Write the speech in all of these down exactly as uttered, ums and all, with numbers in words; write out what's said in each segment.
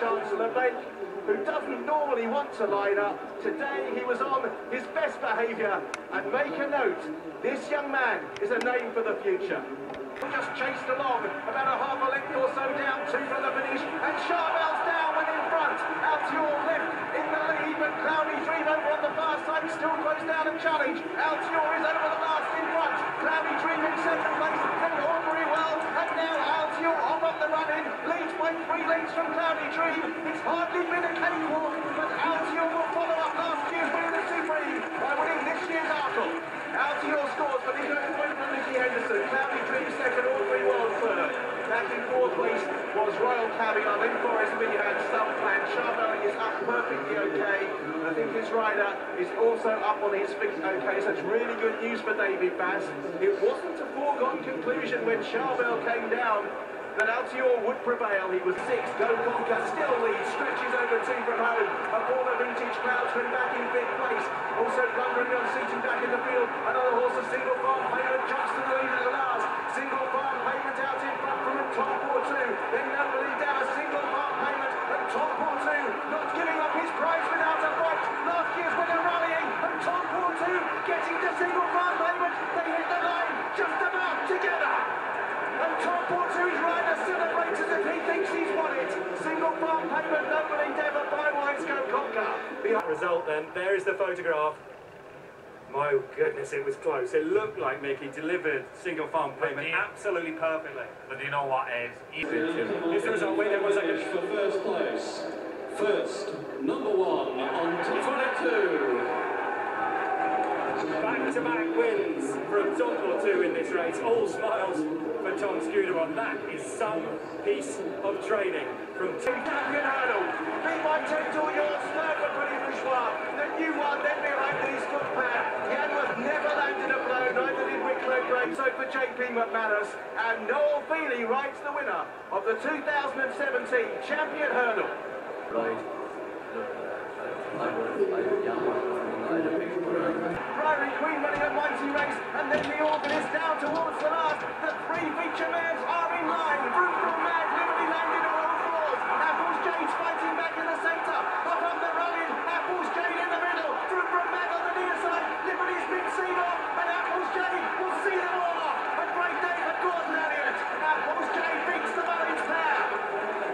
Chancellor Blake, who doesn't normally want to line up. Today he was on his best behaviour, and make a note, this young man is a name for the future. We just chased along, about a half a length or so down, two for the finish, and Charbel's down and in front. Altior left in the lead, but Cloudy Dreams over on the far side, still close down and challenge. Altior is over the last in front, Cloudy Dreams in second place, and all very well, and now Altior off up the running, leads by three lengths from Cloudy Dreams. It's hardly been a cakewalk, but Altior will follow up last year's winner supreme by winning this year's Arkle. Altior scores, but he's going to win from Nicky Henderson. Cloudy Dreams second, all three world third. Back in fourth place was Royal Caviar, then Forest B had some plan. Charbel is up perfectly okay. I think his rider is also up on his feet okay, so it's really good news for David Bass. It wasn't a foregone conclusion when Charbel came down that Altior would prevail. He was sixth. Go Conker still leads, stretches over two from home. A former vintage Cloudsman back in fifth place. Also Blundering on seating back in the field. Another horse of Single Farm Payment drops to the lead at the last. Single Farm Payment out in front from a Top Four Two. Then nobody down a Single Farm Payment and Top Four Two not giving up his prize without a fight. Last year's winner rallying and Top Four Two getting to Single Farm Payment. They hit the line just about together. And Top Four Two's rider celebrates as if he thinks he's won it. Single Farm Payment, noble endeavour, by wise Go Conker. The result then, there is the photograph. My goodness, it was close. It looked like Mickey delivered Single Farm Payment you, absolutely perfectly. But you know what, Ed? Here's the result. Wait, there was like a... for first place. First, number one on Top Four Two. Back-to-back wins from Top Four Two in this race. All smiles for Tom Scuder on that is some piece of training from Tim Duncan Hurdle. Beat by ten to your third for Pretty Bourgeois. The new one then behind the East Foot Pair. Yanworth never landed a blow, neither did Wicklow Gray. So for J P McManus, and Noel Feely writes the winner of the two thousand seventeen Champion Hurdle. Right. I would like Yanworth. Priory Queen running a mighty race, and then the organist down towards the last. The three feature mares are in line. Brutal Mad literally landed on all fours. Apples Jade's fighting back in the centre. Up on the running, Apples Jade in the middle. Brutal Mad on the near side. Liberty's been seen off, and Apples Jade will see them all off. A great day for Gordon Elliott. Apples Jade beats the Mullins pair.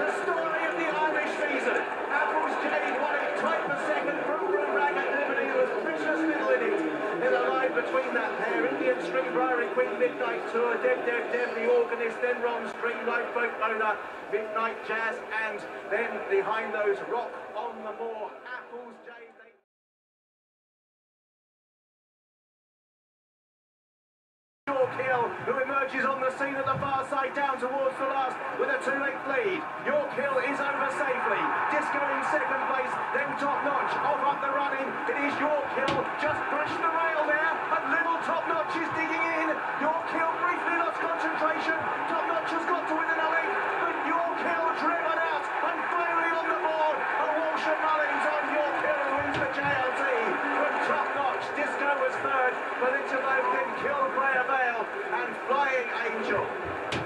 The story of the Irish season. Apples Jade won it tight for second. Brutal Mad at Liberty, there was precious little in it. In a line between that pair, Indian Street, Priory Queen, Midnight Tour, Dev Dev Dev, the organist, then Ron Stream, Lifeboat Owner, Midnight Jazz, and then behind those, Rock on the Moor, Apples, Jade. Yorkhill, who emerges on the scene at the far side, down towards the last with a two-length lead. Yorkhill is over safely. Disco in second place, then Top Notch off up the running. It is Yorkhill just brushed the rail there, and little Top Notch is digging in. Yorkhill briefly lost concentration. Top Notch has got to win another lead, but Yorkhill driven out and finally on the board. A Walsh and Mullins on Yorkhill wins the J L T from Top Notch. Disco was third, but Interlope then killed Player Vale and Flying Angel.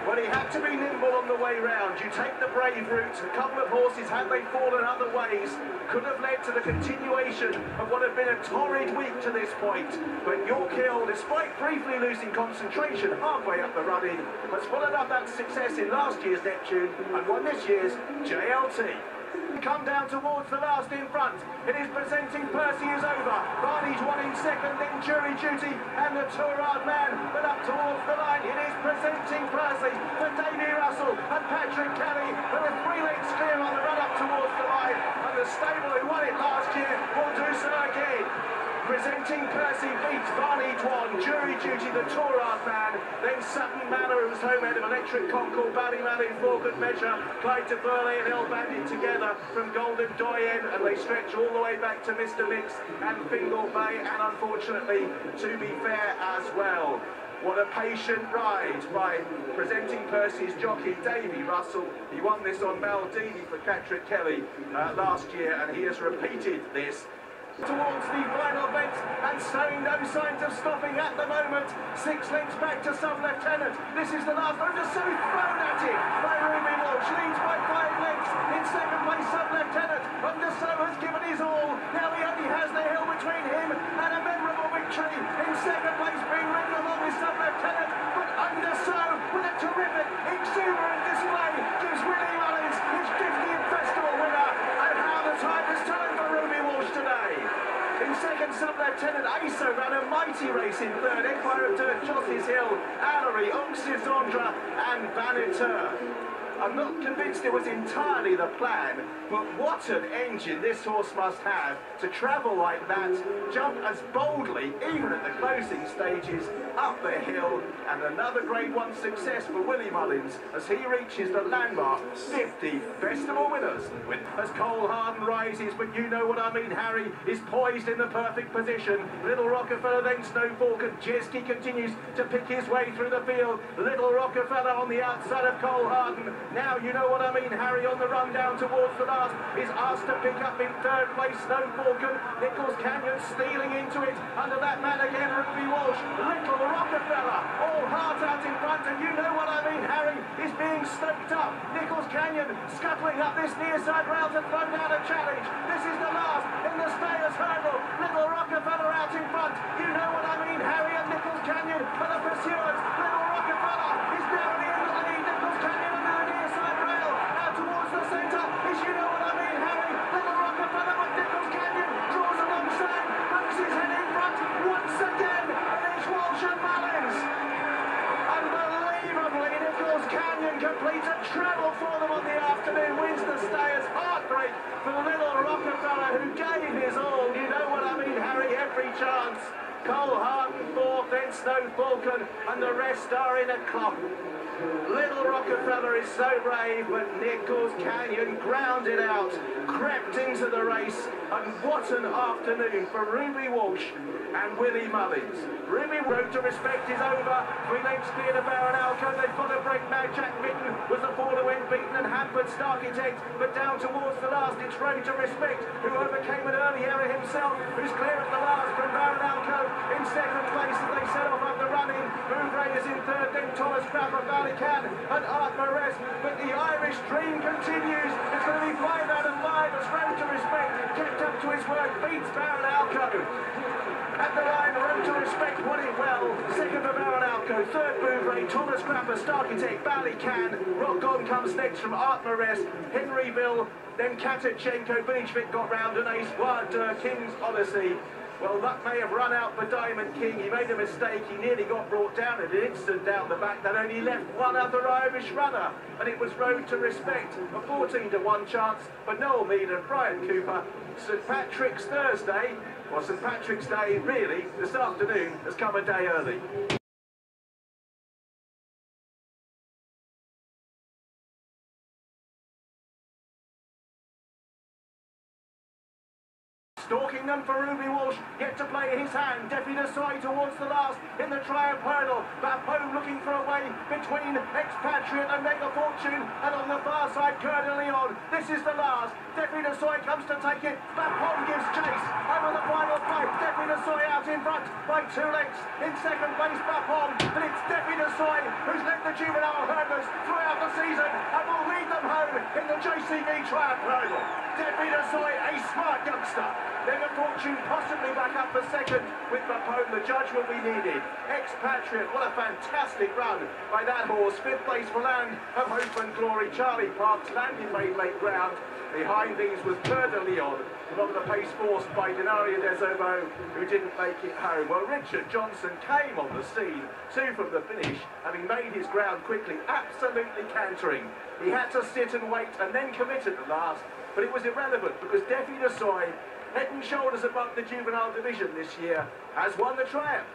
Well, he had to be nimble on the way round. You take the brave route. A couple of horses, had they fallen other ways, could have led to the continuation of what had been a torrid week to this point. But Yorkhill, despite briefly losing concentration halfway up the running, has followed up that success in last year's Neptune and won this year's J L T. Come down towards the last in front. It is Presenting Percy is over. Barney's one in second, then Jury Duty and the Tourard man. But up towards the line, it is Presenting Percy for Davy Russell and Patrick Kelly. But the three legs clear on the run up towards the line. And the stable who won it last year will do so again. Presenting Percy beats Barney Dwan, Jury Duty, the Tourard man, then Sutton Manor, who's home head of Electric Concord, Ballyman in for good measure, Clyde de Burley and El Bandit together from Golden Doyen, and they stretch all the way back to Mister Mix and Fingal Bay, and unfortunately, To Be Fair as well. What a patient ride by Presenting Percy's jockey, Davy Russell. He won this on Maldini for Patrick Kelly uh, last year, and he has repeated this towards the final bent, and showing no signs of stopping at the moment. Six lengths back to Sub-Lieutenant. This is the last Un De Sceaux, thrown at it by Ruby Walsh, leads by five lengths. In second place, Sub-Lieutenant. Un De Sceaux has given his all. Now he only has the hill between him and a memorable victory. In second place, being ridden along with Sub-Lieutenant, but Un De Sceaux with a terrific, exuberant display gives Willie Mullins his fiftieth festival winner. And how the time has turned for Ruby Walsh today. In second, Sub-Lieutenant Aso ran a mighty race in third. Empire of Dirt, Josses Hill, Allery, Unxis Andra, and Banneter. I'm not convinced it was entirely the plan, but what an engine this horse must have to travel like that, jump as boldly, even at the closing stages, up the hill, and another Grade One success for Willie Mullins as he reaches the landmark fifty festival winners. As Cole Harden rises, but you know what I mean, Harry, is poised in the perfect position. Little Rockefeller, then Snow Falcon. Jeski continues to pick his way through the field. Little Rockefeller on the outside of Cole Harden. Now you know what I mean, Harry, on the run down towards the last is asked to pick up in third place Snow Falcon. Nichols Canyon stealing into it. Under that man again, Ruby Walsh. Little Rockefeller, all heart out in front, and you know what I mean, Harry, is being stoked up. Nichols Canyon scuttling up this near side rail to throw down a challenge. This is the last in the Stayers Hurdle. Little Rockefeller out in front. You know what I mean, Harry, and Nichols Canyon for the pursuers. Little Rockefeller is now near the lead. Nichols Canyon on the near side rail. Now towards the centre is, you know what I mean, Harry, Little Rockefeller, but Nichols Canyon draws alongside, makes his head in front once again. Walsh and Mullins. Unbelievably, Nichols Canyon completes a treble for them on the afternoon, wins the Stayers. Heartbreak for Little Rockefeller, who gave his all. You know what I mean, Harry, every chance. Cole Harden fourth, then Snow Falcon, and the rest are in a clop. Little Rockefeller is so brave, but Nichols Canyon ground it out, crept into the race, and what an afternoon for Ruby Walsh and Willie Mullins. Ruby Road to Respect is over. Three lengths clear to Baron Alcove. They've got a break now. Jack Mitten was the four that went beaten and hampered Starkitect, but down towards the last, it's Road to Respect, who overcame an early error himself, who's clear at the last from Baron Alcove in second place as they set off up the running. Moonray is in third, then Thomas Crapper, Ballycan, and Art Mores. But the Irish dream continues. It's going to be five out of five as Road to Respect kept up to his work, beats Baron Alcove. At the line, Road to Respect won it well. Second for Baron Alcove, third Bouvray, Thomas Crapper, Starkitect, Ballycan. Rock On comes next from Art Mores, Henryville, then Katachenko. Binchvik got round and ace, Wilder, King's Odyssey. Well, that may have run out for Diamond King. He made a mistake. He nearly got brought down at an instant down the back. That only left one other Irish runner, and it was Road to Respect. A fourteen to one chance for Noel Mead and Brian Cooper. Saint Patrick's Thursday, or Saint Patrick's Day, really, this afternoon has come a day early. Stalking on for Ruby Walsh, yet to play his hand. Defi Desai towards the last in the Triumph Hurdle. Bapo looking for a way between Expatriate and Mega Fortune, and on the far side, Coeur de Leon. This is the last. Defi Desai comes to take it. Bapo gives chase over the final five. Defi Desai out in front by two lengths. In second place, Bapo, but it's Defi Desai who's led the juvenile hurdlers throughout the season and will lead them home in the J C B Triumph Hurdle. Defi Desai, a smart youngster. Mega Fortune possibly back up for second with Bapone. The judgment we needed. Expatriate, what a fantastic run by that horse. Fifth place for Land of Hope and Glory. Charlie Parks landed made late ground. Behind these was Coeur de Leon, along the pace forced by Denaria Desovo, who didn't make it home. Well, Richard Johnson came on the scene, two from the finish, having made his ground quickly, absolutely cantering. He had to sit and wait and then commit at the last, but it was irrelevant because Defi Desai, head and shoulders above the juvenile division this year, has won the Triumph.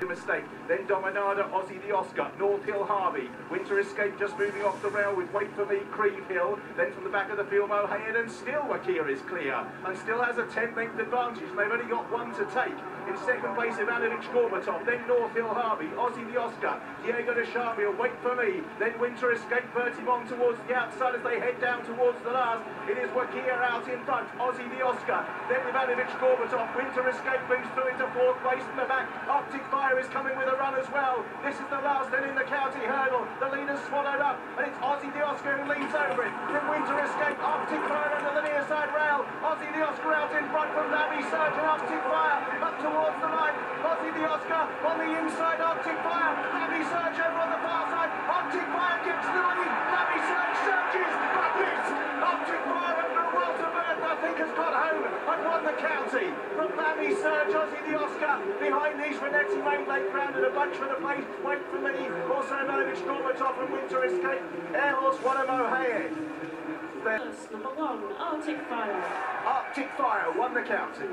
The mistake, then Dominada, Aussie the Oscar, North Hill Harvey, Winter Escape just moving off the rail with Wait For Me, Creve Hill, then from the back of the field, Mohayen, and still Wakir is clear, and still has a ten-length advantage, and they've only got one to take. In second place, Ivanovic Gorbatov, then North Hill Harvey, Aussie the Oscar, Diego de Charmille, Wait For Me, then Winter Escape, Bertimon towards the outside as they head down towards the last. It is Wakir out in front, Aussie the Oscar, then Ivanovic Gorbatov, Winter Escape moves through into fourth place from the back. Optic Fire is coming with a run as well. This is the last then in the county hurdle. The leader's swallowed up, and it's Aussie the Oscar who leads over it. Then Winter Escape, Optic Fire under the near side rail. Aussie the Oscar out in front from Labby Surge and Optic Fire up towards the line. Aussie the Oscar on the inside, Optic Fire. Labby Surge over on the far side. Optic Fire gets the lead. Labby Surge surges, but it's Optic Fire over a welterburn, I think, has got home and won the county. From Labby Surge, Aussie the Oscar. Behind these, Renetti made late ground and a bunch for the place. Wait For Me, also Ivanovic Gorbatov and Winter Escape. Air Horse Wanamohe Hayek. Number one, Arctic Fire. Arctic Fire won the county.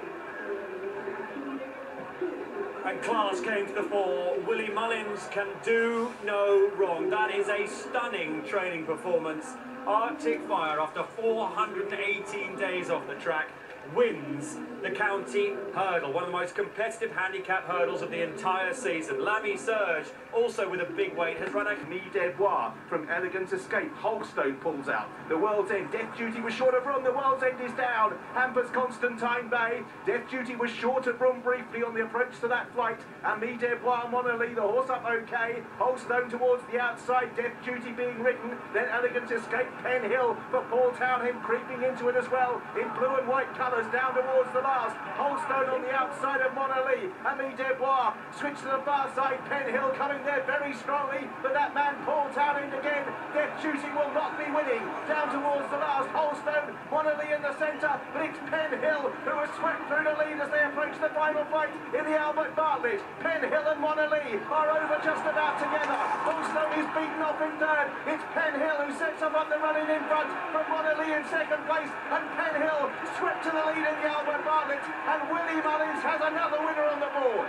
And class came to the fore. Willie Mullins can do no wrong. That is a stunning training performance. Arctic Fire, after four hundred eighteen days off the track, wins the county hurdle, one of the most competitive handicap hurdles of the entire season. Lamy Surge, also with a big weight, has run a Me Devoir from Elegant Escape. Holstone pulls out. The World's End, Death Duty was short of Room. The World's End is down. Hampers Constantine Bay. Death Duty was short of Room briefly on the approach to that flight. And Me Devoir Monolith, the horse up okay. Holstone towards the outside. Death Duty being written. Then Elegant Escape, Penn Hill, but Paul Townhend creeping into it as well in blue and white colour. Down towards the last, Holstone on the outside of Monolith, Ami Debois switch to the far side, Penn Hill coming there very strongly, but that man Paul Townhend again, Death Duty will not be winning. Down towards the last, Holstone, Monolith in the centre, but it's Penn Hill who has swept through the lead as they approach the final fight in the Albert Bartlett. Penn Hill and Monolith are over just about together. Holstone is beaten off in third, it's Penn Hill who sets up on the running in front from Monolith in second place, and Penn Hill swept to the lead in the Albert Bartlett, and Willie Mullins has another winner on the board.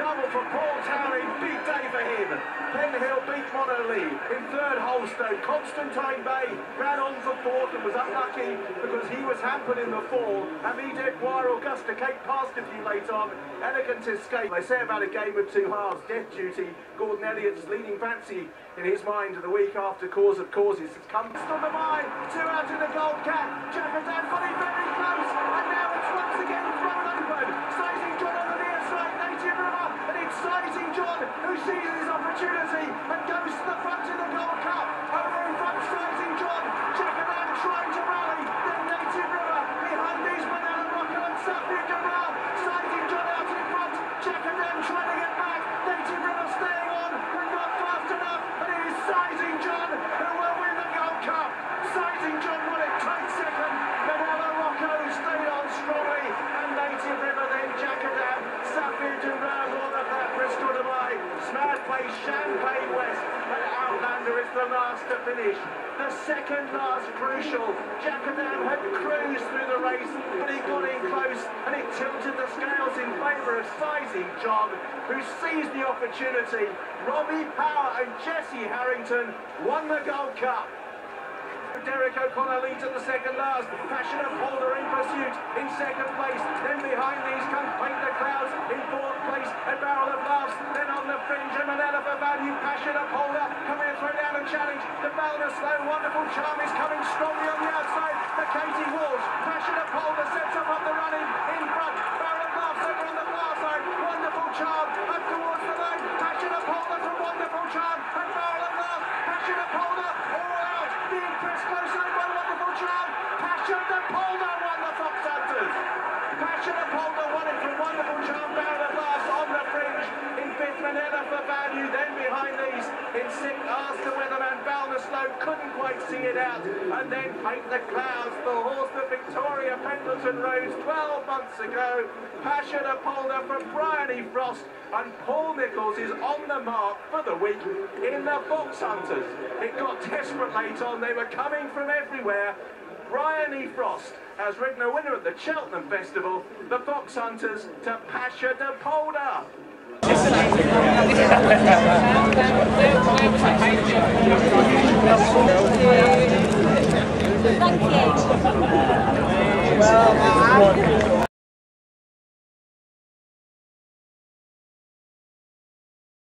Double for Paul Townhend, big day for him. Penn Hill beat Monolith. In third, Holstone. Constantine Bay ran on for fourth and was unlucky because he was hampered in the fall. Ami Devoir, Augusta Cape passed a few late on. Elegant Escape. They say about a game of two halves. Death Duty, Gordon Elliott's leading fancy in his mind of the week after Cause of Causes has come. On the mine, two out in the gold cap. Jacob's Anthony very close, and now it's once again thrown open. Sizing John on the near side, Native River, and it's Sizing John who seizes his opportunity and goes to the front in the gold cup. Over in front, Sizing John, Jacob and trying to rally, then Native River behind these men, Alan Rockham and Sapphire Gamal. Sizing John out in front, Jacob and trying to get back, Native River staying on, but not fast enough. Sizing John, who will win the Gold Cup. Sizing John won it tight second. Manella Rocco stayed on strongly, and Native River then Jacadam. Sapphire Duran, all of that Bristol Dubai. Smart play, Champagne West, and Outlander is the last to finish. The second last crucial. Jacadam had cruised through the race, but he got in close, and it tilted the scales in favour of Sizing John, who seized the opportunity. Robbie Power and Jesse Harrington won the Gold Cup. Derek O'Connor leads at the second last. Passionate Boulder in pursuit in second place. Then behind these come Paint the Clouds in fourth place. A Barrel of Laughs. Then on the fringe, a Manila for Value. Passionate Boulder coming to throw down and challenge. The Boulder Slow Wonderful Charm is coming strongly on the outside. The Katie Walsh. Passionate Boulder sets up on the running in front. Barrel of Laughs over on the far side. Wonderful Charm up towards the line. Passionate Boulder from Wonderful Charm. And Barrel of Laughs. Passionate Boulder. Closely, Wonderful Charm, Passionate Boulder won the Fox Hunters. Passionate Boulder won it from Wonderful Charm, Barrel of Laughs on the fringe. In fifth, Manila for Value, then behind these. In sixth, Ask the Weatherman, Balna Slow, couldn't quite see it out. And then Paint the Clouds, the horse that Victoria Pendleton rose twelve months ago. Passionate Boulder from Brian E. Frost. And Paul Nichols is on the mark for the week in the Fox Hunters. It got desperate late on, they were coming from everywhere. Brian E. Frost has ridden a winner at the Cheltenham Festival, the Fox Hunters to Pasha de Polder. Thank you.